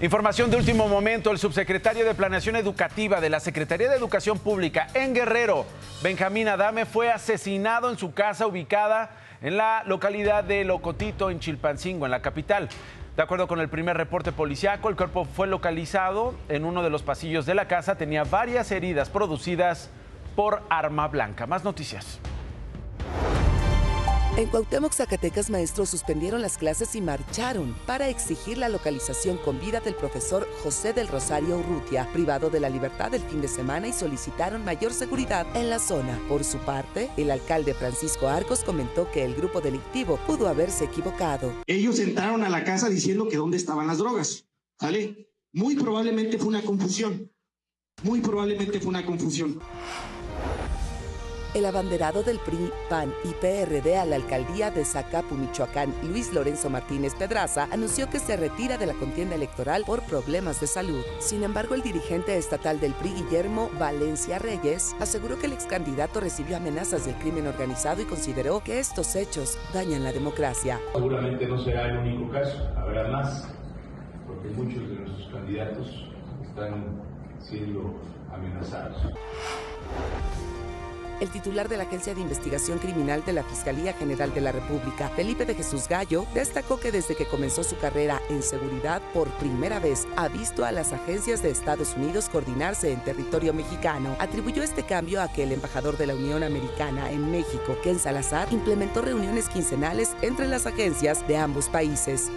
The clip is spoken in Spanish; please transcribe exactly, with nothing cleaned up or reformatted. Información de último momento, el subsecretario de Planeación Educativa de la Secretaría de Educación Pública en Guerrero, Benjamín Adame, fue asesinado en su casa ubicada en la localidad de Locotito, en Chilpancingo, en la capital. De acuerdo con el primer reporte policiaco, el cuerpo fue localizado en uno de los pasillos de la casa. Tenía varias heridas producidas por arma blanca. Más noticias. En Cuauhtémoc, Zacatecas, maestros suspendieron las clases y marcharon para exigir la localización con vida del profesor José del Rosario Urrutia, privado de la libertad el fin de semana, y solicitaron mayor seguridad en la zona. Por su parte, el alcalde Francisco Arcos comentó que el grupo delictivo pudo haberse equivocado. Ellos entraron a la casa diciendo que dónde estaban las drogas, ¿vale? Muy probablemente fue una confusión, muy probablemente fue una confusión. El abanderado del P R I, P A N y P R D a la alcaldía de Zacapu, Michoacán, Luis Lorenzo Martínez Pedraza, anunció que se retira de la contienda electoral por problemas de salud. Sin embargo, el dirigente estatal del P R I, Guillermo Valencia Reyes, aseguró que el excandidato recibió amenazas del crimen organizado y consideró que estos hechos dañan la democracia. Seguramente no será el único caso, habrá más, porque muchos de nuestros candidatos están siendo amenazados. El titular de la Agencia de Investigación Criminal de la Fiscalía General de la República, Felipe de Jesús Gallo, destacó que desde que comenzó su carrera en seguridad, por primera vez ha visto a las agencias de Estados Unidos coordinarse en territorio mexicano. Atribuyó este cambio a que el embajador de la Unión Americana en México, Ken Salazar, implementó reuniones quincenales entre las agencias de ambos países.